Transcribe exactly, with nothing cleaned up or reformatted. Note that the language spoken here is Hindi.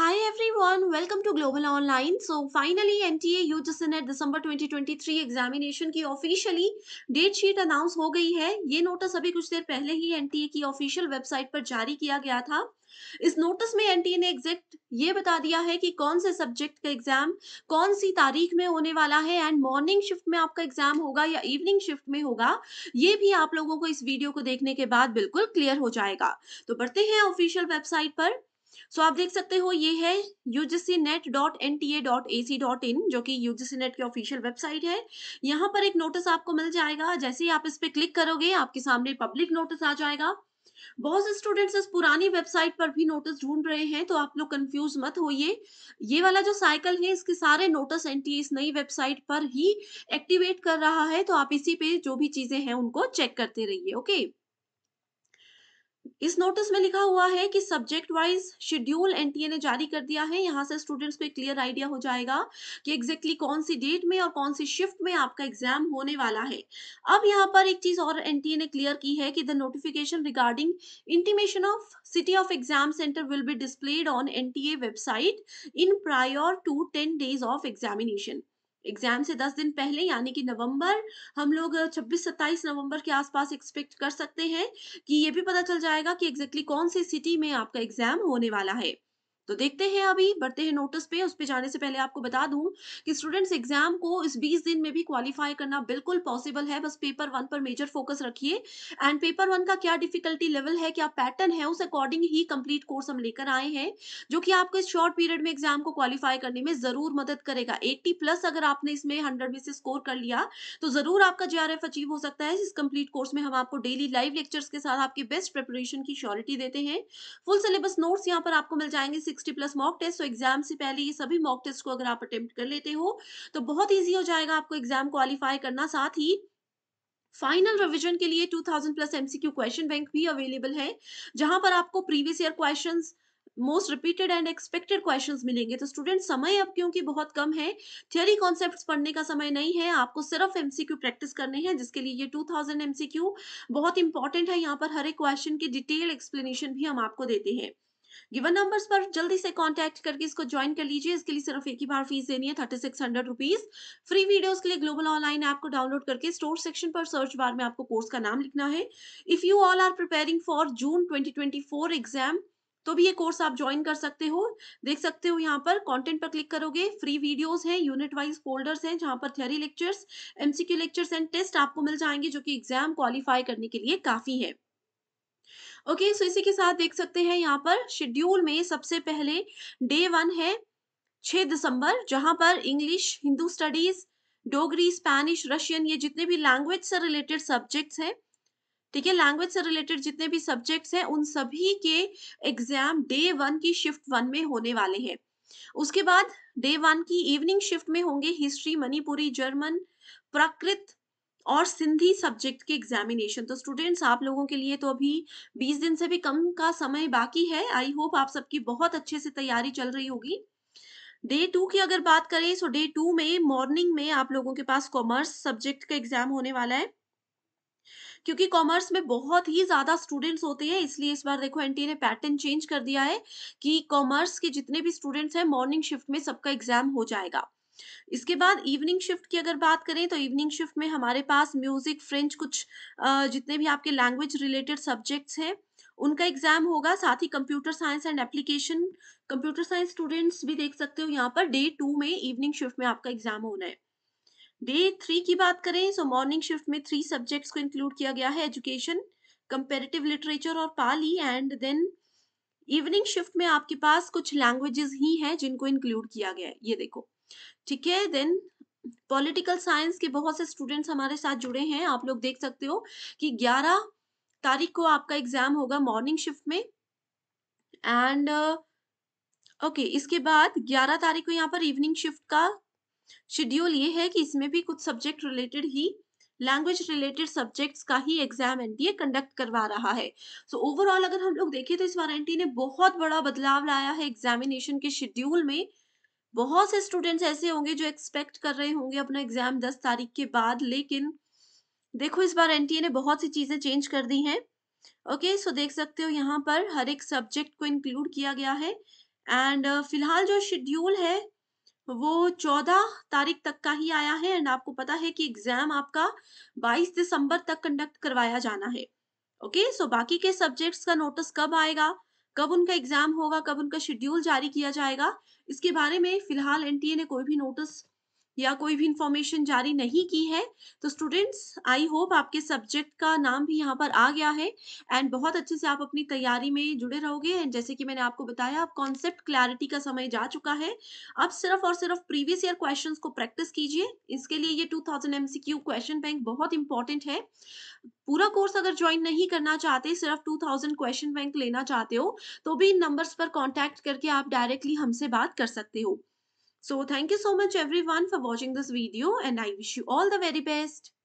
Hi everyone, welcome to Global Online. So finally N T A U G C N E T December twenty twenty-three examination की ऑफिशियली डेट शीट अनाउंस हो गई है। ये नोटिस अभी कुछ देर पहले ही N T A की ऑफिशियल वेबसाइट पर जारी किया गया था। इस नोटिस में N T A ने एग्जैक्ट ये बता दिया है कि कौन से सब्जेक्ट का एग्जाम कौन सी तारीख में होने वाला है एंड मॉर्निंग शिफ्ट में आपका एग्जाम होगा या इवनिंग शिफ्ट में होगा। ये भी आप लोगों को इस वीडियो को देखने के बाद बिल्कुल क्लियर हो जाएगा। तो बढ़ते हैं ऑफिशियल वेबसाइट पर। सो so, आप देख सकते हो ये है U G C net dot N T A dot A C dot in जो कि U G C N E T की ऑफिशियल वेबसाइट है। यहाँ पर एक नोटिस आपको मिल जाएगा। जैसे ही आप इस पे क्लिक करोगे आपके सामने पब्लिक नोटिस आ जाएगा। बहुत से स्टूडेंट्स इस पुरानी वेबसाइट पर भी नोटिस ढूंढ रहे हैं, तो आप लोग कंफ्यूज मत होइए। ये वाला जो साइकिल है इसके सारे नोटिस N T A इस नई वेबसाइट पर ही एक्टिवेट कर रहा है, तो आप इसी पे जो भी चीजें हैं उनको चेक करते रहिए। ओके, इस नोटिस में लिखा हुआ है कि subject wise schedule N T A ने जारी कर दिया है। यहाँ से स्टूडेंट्स को एक क्लियर आइडिया हो जाएगा कि एग्जैक्टली कौन सी डेट में और कौन सी शिफ्ट में आपका एग्जाम होने वाला है। अब यहाँ पर एक चीज और N T A ने क्लियर की है कि the notification regarding intimation of city of exam centre will be displayed on N T A website in prior to ten days of examination. Exam से दस दिन पहले यानी कि नवंबर, हम लोग छब्बीस सत्ताईस नवंबर के आसपास एक्सपेक्ट कर सकते हैं कि ये भी पता चल जाएगा कि एग्जैक्टली कौन सी सिटी में आपका एग्जाम होने वाला है। तो देखते हैं, अभी बढ़ते हैं नोटिस पे। उस पे जाने से पहले आपको बता दूं कि स्टूडेंट्स एग्जाम को इस बीस दिन में भी क्वालिफाई करना बिल्कुल पॉसिबल है। बस पेपर वन पर मेजर फोकस रखिए एंड पेपर वन का क्या डिफिकल्टी लेवल है, क्या पैटर्न है, उस अकॉर्डिंग ही कंप्लीट कोर्स हम लेकर आए हैं, जो कि आपको इस शॉर्ट पीरियड में एग्जाम को क्वालिफाई करने में जरूर मदद करेगा। एट्टी प्लस अगर आपने इसमें हंड्रेड में से स्कोर कर लिया तो जरूर आपका जे आर एफ अचीव हो सकता है। इस कंप्लीट कोर्स में हम आपको डेली लाइव लेक्चर्स के साथ आपकी बेस्ट प्रिपरेशन की श्योरिटी देते हैं। फुल सिलेबस नोट्स यहाँ पर आपको मिल जाएंगे, सिक्सटी प्लस मॉक टेस्ट। तो एग्जाम से पहले ये सभी मॉक टेस्ट को अगर आप अटेम्प्ट कर लेते हो तो बहुत इजी हो जाएगा आपको एग्जाम क्वालिफाई करना। साथ ही फाइनल रिवीजन के लिए दो हज़ार प्लस एमसीक्यू क्वेश्चन बैंक भी अवेलेबल है, जहां पर आपको previous year questions, most repeated and expected questions मिलेंगे। तो स्टूडेंट समय अब क्योंकि बहुत कम है, थियरी कॉन्सेप्ट्स पढ़ने का समय नहीं है, आपको सिर्फ एमसीक्यू प्रैक्टिस करने हैं, जिसके लिए ये दो हज़ार एमसीक्यू बहुत इंपॉर्टेंट है। यहाँ पर हर एक क्वेश्चन की डिटेल एक्सप्लेनेशन भी हम आपको देते हैं। गिवन नंबर्स पर जल्दी से कांटेक्ट करके इसको ज्वाइन कर लीजिए। इसके लिए सिर्फ एक ही बार फीस देनी है thirty six hundred rupees. Free videos के लिए ग्लोबल ऑनलाइन ऐप को डाउनलोड करके स्टोर सेक्शन पर सर्च बार में आपको कोर्स का नाम लिखना है। If you all are preparing for June twenty twenty four exam तो भी ये कोर्स आप ज्वाइन कर सकते हो। देख सकते हो यहाँ पर कंटेंट पर क्लिक करोगे, फ्री वीडियोस हैं, यूनिट वाइज फोल्डर्स हैं जहाँ पर theory lectures, MCQ lectures and test आपको मिल जाएंगे, जो कि एग्जाम क्वालिफाई करने के लिए काफी है। ओके okay, सो so इसी के साथ देख सकते हैं यहाँ पर शेड्यूल में सबसे पहले डे वन है छह दिसंबर, जहां पर English, Hindu studies, Dogri, Spanish, Russian, ये जितने भी लैंग्वेज से रिलेटेड सब्जेक्ट्स हैं, ठीक है, लैंग्वेज से रिलेटेड जितने भी सब्जेक्ट्स हैं उन सभी के एग्जाम डे वन की शिफ्ट वन में होने वाले हैं। उसके बाद डे वन की इवनिंग शिफ्ट में होंगे हिस्ट्री, मणिपुरी, जर्मन, प्राकृत और सिंधी सब्जेक्ट के एग्जामिनेशन। तो स्टूडेंट्स आप लोगों के लिए तो अभी बीस दिन से भी कम का समय बाकी है। आई होप आप सबकी बहुत अच्छे से तैयारी चल रही होगी। डे टू की अगर बात करें सो डे टू में मॉर्निंग में आप लोगों के पास कॉमर्स सब्जेक्ट का एग्जाम होने वाला है, क्योंकि कॉमर्स में बहुत ही ज्यादा स्टूडेंट्स होते हैं, इसलिए इस बार देखो N T A ने पैटर्न चेंज कर दिया है कि कॉमर्स के जितने भी स्टूडेंट्स हैं मॉर्निंग शिफ्ट में सबका एग्जाम हो जाएगा। इसके बाद इवनिंग शिफ्ट की अगर बात करें तो इवनिंग शिफ्ट में हमारे पास म्यूजिक, फ्रेंच, कुछ जितने भी आपके लैंग्वेज रिलेटेड सब्जेक्ट्स हैं उनका एग्जाम होगा। साथ ही computer science and application, computer science students भी देख सकते हो यहाँ पर डे टू में इवनिंग शिफ्ट में आपका एग्जाम होना है। डे थ्री की बात करें सो मॉर्निंग शिफ्ट में थ्री सब्जेक्ट्स को इंक्लूड किया गया है, एजुकेशन, कंपेरेटिव लिटरेचर और Pali, and then evening shift में आपके पास कुछ लैंग्वेजेस ही हैं जिनको इंक्लूड किया गया है, ये देखो, ठीक है। देन पॉलिटिकल साइंस के बहुत से स्टूडेंट्स हमारे साथ जुड़े हैं, आप लोग देख सकते हो कि ग्यारह तारीख को आपका एग्जाम होगा मॉर्निंग शिफ्ट में। एंड ओके uh, okay, इसके बाद ग्यारह तारीख को यहाँ पर इवनिंग शिफ्ट का शेड्यूल ये है कि इसमें भी कुछ सब्जेक्ट रिलेटेड ही, लैंग्वेज रिलेटेड सब्जेक्ट्स का ही exam N T A conduct करवा रहा है। सो so, ओवरऑल अगर हम लोग देखें तो इस बार N T A ने बहुत बड़ा बदलाव लाया है एग्जामिनेशन के शेड्यूल में। बहुत से स्टूडेंट्स ऐसे होंगे जो एक्सपेक्ट कर रहे होंगे अपना एग्जाम दस तारीख के बाद, लेकिन देखो इस बार N T A ने बहुत सी चीजें चेंज कर दी हैं। ओके, सो देख सकते हो यहाँ पर हर एक सब्जेक्ट को इंक्लूड किया गया है एंड फिलहाल जो शेड्यूल है वो चौदह तारीख तक का ही आया है। एंड आपको पता है कि एग्जाम आपका बाईस दिसंबर तक कंडक्ट करवाया जाना है। Okay okay? सो so, बाकी के सब्जेक्ट्स का नोटिस कब आएगा, कब उनका एग्जाम होगा, कब उनका शेड्यूल जारी किया जाएगा, इसके बारे में फिलहाल एनटीए ने कोई भी नोटिस या कोई भी इंफॉर्मेशन जारी नहीं की है। तो स्टूडेंट्स, आई होप आपके सब्जेक्ट का नाम भी यहाँ पर आ गया है एंड बहुत अच्छे से आप अपनी तैयारी में जुड़े रहोगे। एंड जैसे कि मैंने आपको बताया, अब कॉन्सेप्ट क्लैरिटी का समय जा चुका है। अब सिर्फ और सिर्फ प्रीवियस ईयर क्वेश्चंस को प्रैक्टिस कीजिए। इसके लिए ये two thousand MCQ question bank बहुत इंपॉर्टेंट है। पूरा कोर्स अगर ज्वाइन नहीं करना चाहते, सिर्फ दो हज़ार क्वेश्चन बैंक लेना चाहते हो, तो भी इन नंबर्स पर कॉन्टैक्ट करके आप डायरेक्टली हमसे बात कर सकते हो। So thank you so much everyone for watching this video and I wish you all the very best.